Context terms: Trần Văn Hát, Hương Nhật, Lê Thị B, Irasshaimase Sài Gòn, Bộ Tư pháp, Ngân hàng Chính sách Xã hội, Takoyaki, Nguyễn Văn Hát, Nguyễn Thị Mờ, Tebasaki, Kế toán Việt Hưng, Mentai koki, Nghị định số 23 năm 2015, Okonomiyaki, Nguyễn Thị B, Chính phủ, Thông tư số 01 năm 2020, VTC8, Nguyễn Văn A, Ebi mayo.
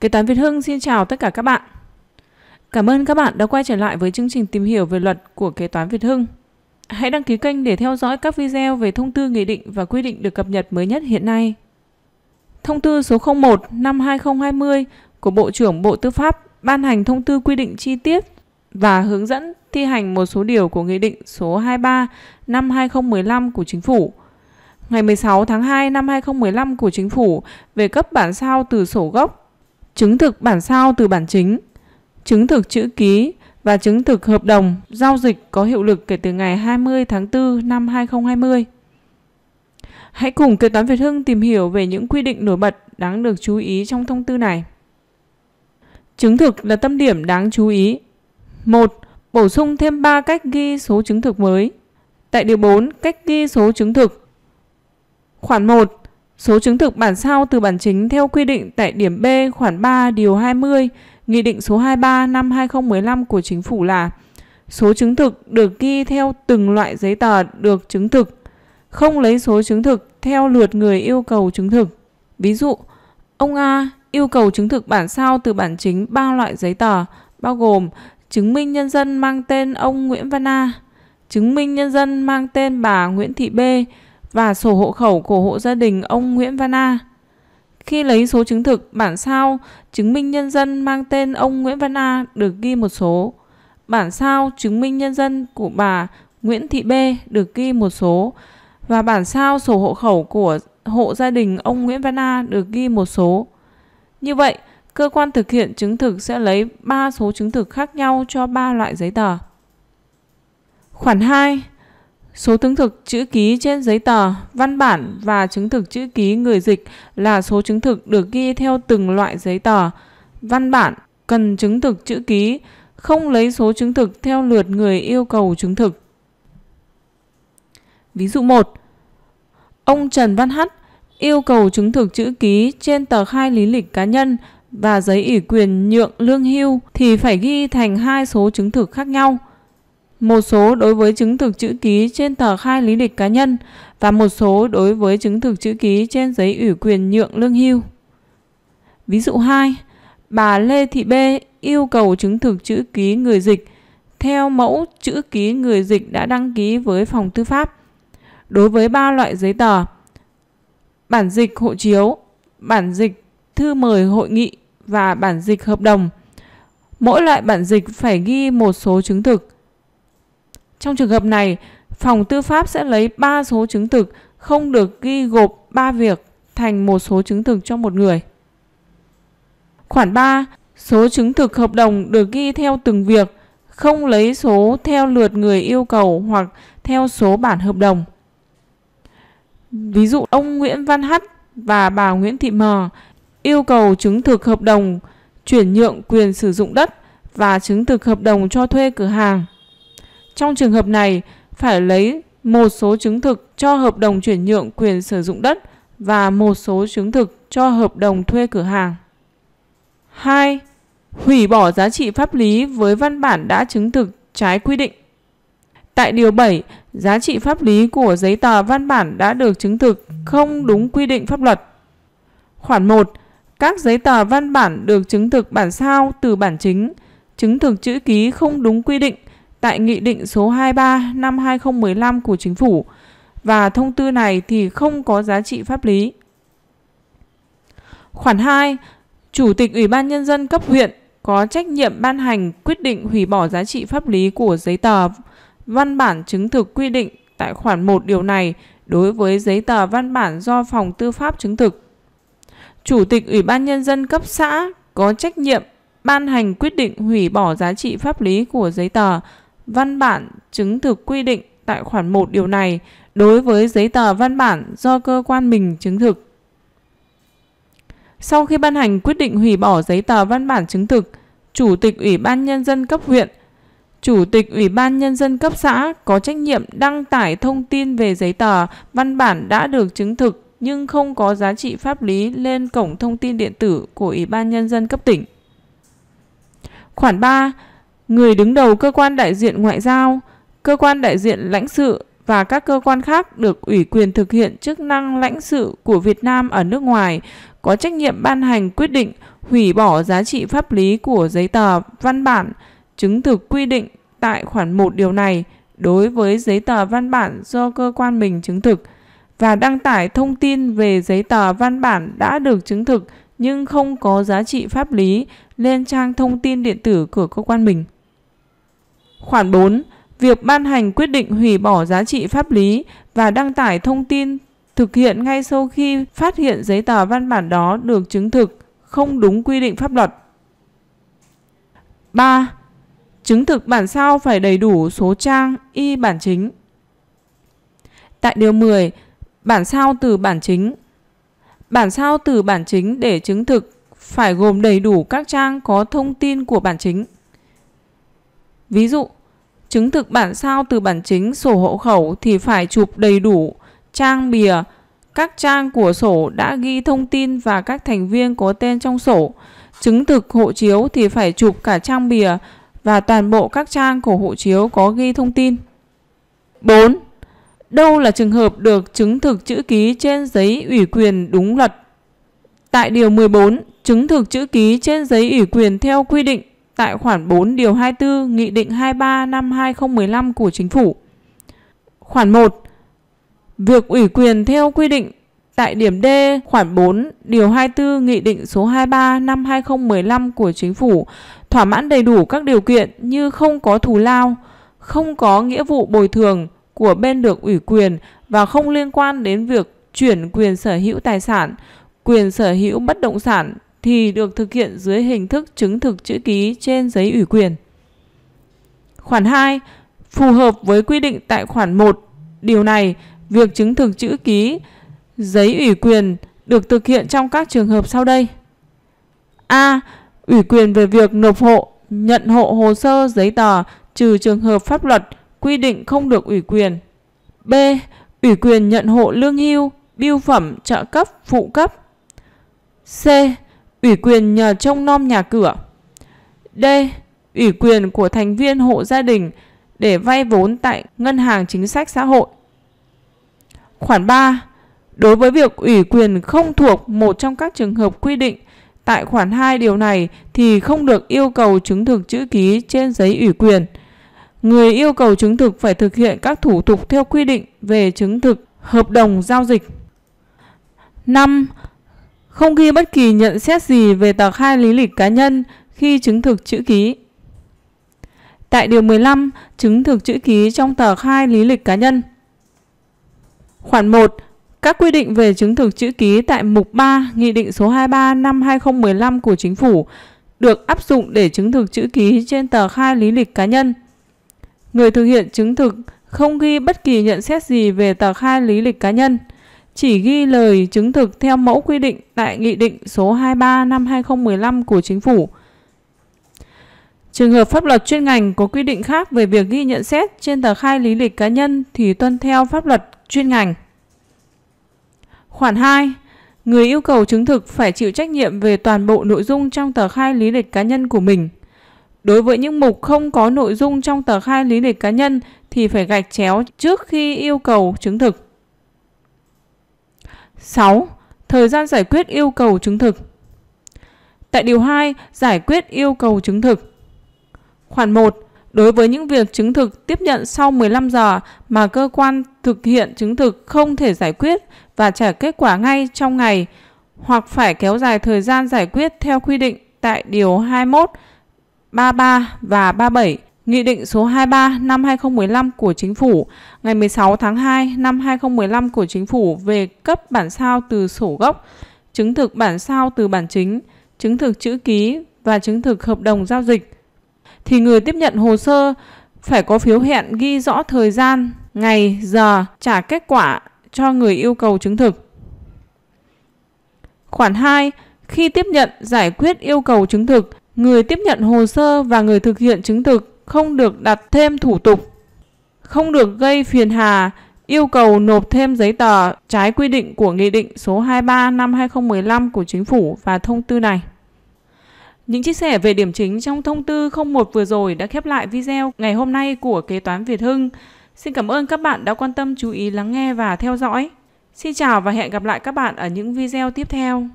Kế toán Việt Hưng xin chào tất cả các bạn. Cảm ơn các bạn đã quay trở lại với chương trình tìm hiểu về luật của Kế toán Việt Hưng. Hãy đăng ký kênh để theo dõi các video về thông tư, nghị định và quy định được cập nhật mới nhất hiện nay. Thông tư số 01 năm 2020 của Bộ trưởng Bộ Tư pháp ban hành thông tư quy định chi tiết và hướng dẫn thi hành một số điều của Nghị định số 23 năm 2015 của Chính phủ. Ngày 16 tháng 2 năm 2015 của Chính phủ về cấp bản sao từ sổ gốc, chứng thực bản sao từ bản chính, chứng thực chữ ký và chứng thực hợp đồng giao dịch có hiệu lực kể từ ngày 20 tháng 4 năm 2020. Hãy cùng Kế toán Việt Hưng tìm hiểu về những quy định nổi bật đáng được chú ý trong thông tư này. Chứng thực là tâm điểm đáng chú ý. 1. Bổ sung thêm 3 cách ghi số chứng thực mới. Tại điều 4, cách ghi số chứng thực. Khoản 1. Số chứng thực bản sao từ bản chính theo quy định tại điểm B khoản 3 điều 20 Nghị định số 23 năm 2015 của Chính phủ là: số chứng thực được ghi theo từng loại giấy tờ được chứng thực, không lấy số chứng thực theo lượt người yêu cầu chứng thực. Ví dụ, ông A yêu cầu chứng thực bản sao từ bản chính 3 loại giấy tờ, bao gồm chứng minh nhân dân mang tên ông Nguyễn Văn A, chứng minh nhân dân mang tên bà Nguyễn Thị B và sổ hộ khẩu của hộ gia đình ông Nguyễn Văn A. Khi lấy số chứng thực bản sao chứng minh nhân dân mang tên ông Nguyễn Văn A được ghi một số, bản sao chứng minh nhân dân của bà Nguyễn Thị B được ghi một số và bản sao sổ hộ khẩu của hộ gia đình ông Nguyễn Văn A được ghi một số. Như vậy, cơ quan thực hiện chứng thực sẽ lấy 3 số chứng thực khác nhau cho 3 loại giấy tờ. Khoản 2. Số chứng thực chữ ký trên giấy tờ, văn bản và chứng thực chữ ký người dịch là số chứng thực được ghi theo từng loại giấy tờ, văn bản cần chứng thực chữ ký, không lấy số chứng thực theo lượt người yêu cầu chứng thực. Ví dụ 1. Ông Trần Văn Hát yêu cầu chứng thực chữ ký trên tờ khai lý lịch cá nhân và giấy ủy quyền nhượng lương hưu thì phải ghi thành 2 số chứng thực khác nhau. Một số đối với chứng thực chữ ký trên tờ khai lý lịch cá nhân và một số đối với chứng thực chữ ký trên giấy ủy quyền nhượng lương hưu. Ví dụ 2. Bà Lê Thị B yêu cầu chứng thực chữ ký người dịch theo mẫu chữ ký người dịch đã đăng ký với phòng tư pháp đối với 3 loại giấy tờ: bản dịch hộ chiếu, bản dịch thư mời hội nghị và bản dịch hợp đồng. Mỗi loại bản dịch phải ghi một số chứng thực. Trong trường hợp này, phòng tư pháp sẽ lấy 3 số chứng thực không được ghi gộp 3 việc thành một số chứng thực cho một người. Khoản 3. Số chứng thực hợp đồng được ghi theo từng việc, không lấy số theo lượt người yêu cầu hoặc theo số bản hợp đồng. Ví dụ, ông Nguyễn Văn Hát và bà Nguyễn Thị Mờ yêu cầu chứng thực hợp đồng chuyển nhượng quyền sử dụng đất và chứng thực hợp đồng cho thuê cửa hàng. Trong trường hợp này, phải lấy một số chứng thực cho hợp đồng chuyển nhượng quyền sử dụng đất và một số chứng thực cho hợp đồng thuê cửa hàng. 2. Hủy bỏ giá trị pháp lý với văn bản đã chứng thực trái quy định. Tại điều 7, giá trị pháp lý của giấy tờ, văn bản đã được chứng thực không đúng quy định pháp luật. Khoản 1. Các giấy tờ, văn bản được chứng thực bản sao từ bản chính, chứng thực chữ ký không đúng quy định tại Nghị định số 23 năm 2015 của Chính phủ và thông tư này thì không có giá trị pháp lý. Khoản 2. Chủ tịch Ủy ban Nhân dân cấp huyện có trách nhiệm ban hành quyết định hủy bỏ giá trị pháp lý của giấy tờ, văn bản chứng thực quy định tại khoản 1 điều này đối với giấy tờ, văn bản do phòng tư pháp chứng thực. Chủ tịch Ủy ban Nhân dân cấp xã có trách nhiệm ban hành quyết định hủy bỏ giá trị pháp lý của giấy tờ, văn bản chứng thực quy định tại khoản 1 điều này đối với giấy tờ, văn bản do cơ quan mình chứng thực. Sau khi ban hành quyết định hủy bỏ giấy tờ, văn bản chứng thực, Chủ tịch Ủy ban Nhân dân cấp huyện, Chủ tịch Ủy ban Nhân dân cấp xã có trách nhiệm đăng tải thông tin về giấy tờ, văn bản đã được chứng thực nhưng không có giá trị pháp lý lên cổng thông tin điện tử của Ủy ban Nhân dân cấp tỉnh. Khoản 3. Người đứng đầu cơ quan đại diện ngoại giao, cơ quan đại diện lãnh sự và các cơ quan khác được ủy quyền thực hiện chức năng lãnh sự của Việt Nam ở nước ngoài có trách nhiệm ban hành quyết định hủy bỏ giá trị pháp lý của giấy tờ, văn bản, chứng thực quy định tại khoản 1 điều này đối với giấy tờ văn bản do cơ quan mình chứng thực và đăng tải thông tin về giấy tờ văn bản đã được chứng thực nhưng không có giá trị pháp lý lên trang thông tin điện tử của cơ quan mình. Khoản 4. Việc ban hành quyết định hủy bỏ giá trị pháp lý và đăng tải thông tin thực hiện ngay sau khi phát hiện giấy tờ văn bản đó được chứng thực không đúng quy định pháp luật. 3. Chứng thực bản sao phải đầy đủ số trang y bản chính. Tại điều 10, bản sao từ bản chính. Bản sao từ bản chính để chứng thực phải gồm đầy đủ các trang có thông tin của bản chính. Ví dụ, chứng thực bản sao từ bản chính sổ hộ khẩu thì phải chụp đầy đủ trang bìa, các trang của sổ đã ghi thông tin và các thành viên có tên trong sổ. Chứng thực hộ chiếu thì phải chụp cả trang bìa và toàn bộ các trang của hộ chiếu có ghi thông tin. 4. Đâu là trường hợp được chứng thực chữ ký trên giấy ủy quyền đúng luật? Tại điều 14, chứng thực chữ ký trên giấy ủy quyền theo quy định tại khoản 4 điều 24 Nghị định 23 năm 2015 của Chính phủ. Khoản 1. Việc ủy quyền theo quy định tại điểm D khoản 4 điều 24 Nghị định số 23 năm 2015 của Chính phủ thỏa mãn đầy đủ các điều kiện như không có thù lao, không có nghĩa vụ bồi thường của bên được ủy quyền và không liên quan đến việc chuyển quyền sở hữu tài sản, quyền sở hữu bất động sản thì được thực hiện dưới hình thức chứng thực chữ ký trên giấy ủy quyền. Khoản 2. Phù hợp với quy định tại khoản 1 điều này, việc chứng thực chữ ký giấy ủy quyền được thực hiện trong các trường hợp sau đây. A. Ủy quyền về việc nộp hộ, nhận hộ hồ sơ giấy tờ trừ trường hợp pháp luật quy định không được ủy quyền. B. Ủy quyền nhận hộ lương hưu, bưu phẩm, trợ cấp, phụ cấp. C. Ủy quyền nhờ trông nom nhà cửa. D. Ủy quyền của thành viên hộ gia đình để vay vốn tại Ngân hàng Chính sách Xã hội. Khoản 3. Đối với việc ủy quyền không thuộc một trong các trường hợp quy định tại khoản 2 điều này thì không được yêu cầu chứng thực chữ ký trên giấy ủy quyền. Người yêu cầu chứng thực phải thực hiện các thủ tục theo quy định về chứng thực hợp đồng giao dịch. 5. Không ghi bất kỳ nhận xét gì về tờ khai lý lịch cá nhân khi chứng thực chữ ký. Tại điều 15, chứng thực chữ ký trong tờ khai lý lịch cá nhân. Khoản 1. Các quy định về chứng thực chữ ký tại mục 3 Nghị định số 23 năm 2015 của Chính phủ được áp dụng để chứng thực chữ ký trên tờ khai lý lịch cá nhân. Người thực hiện chứng thực không ghi bất kỳ nhận xét gì về tờ khai lý lịch cá nhân, chỉ ghi lời chứng thực theo mẫu quy định tại Nghị định số 23 năm 2015 của Chính phủ. Trường hợp pháp luật chuyên ngành có quy định khác về việc ghi nhận xét trên tờ khai lý lịch cá nhân thì tuân theo pháp luật chuyên ngành. Khoản 2. Người yêu cầu chứng thực phải chịu trách nhiệm về toàn bộ nội dung trong tờ khai lý lịch cá nhân của mình. Đối với những mục không có nội dung trong tờ khai lý lịch cá nhân thì phải gạch chéo trước khi yêu cầu chứng thực. 6. Thời gian giải quyết yêu cầu chứng thực. Tại điều 2, giải quyết yêu cầu chứng thực. Khoản 1. Đối với những việc chứng thực tiếp nhận sau 15 giờ mà cơ quan thực hiện chứng thực không thể giải quyết và trả kết quả ngay trong ngày hoặc phải kéo dài thời gian giải quyết theo quy định tại điều 21, 33 và 37 Nghị định số 23 năm 2015 của Chính phủ ngày 16 tháng 2 năm 2015 của Chính phủ về cấp bản sao từ sổ gốc, chứng thực bản sao từ bản chính, chứng thực chữ ký và chứng thực hợp đồng giao dịch thì người tiếp nhận hồ sơ phải có phiếu hẹn ghi rõ thời gian, ngày, giờ trả kết quả cho người yêu cầu chứng thực. Khoản 2. Khi tiếp nhận giải quyết yêu cầu chứng thực, người tiếp nhận hồ sơ và người thực hiện chứng thực không được đặt thêm thủ tục, không được gây phiền hà, yêu cầu nộp thêm giấy tờ trái quy định của Nghị định số 23 năm 2015 của Chính phủ và thông tư này. Những chia sẻ về điểm chính trong thông tư 01 vừa rồi đã khép lại video ngày hôm nay của Kế toán Việt Hưng. Xin cảm ơn các bạn đã quan tâm chú ý lắng nghe và theo dõi. Xin chào và hẹn gặp lại các bạn ở những video tiếp theo.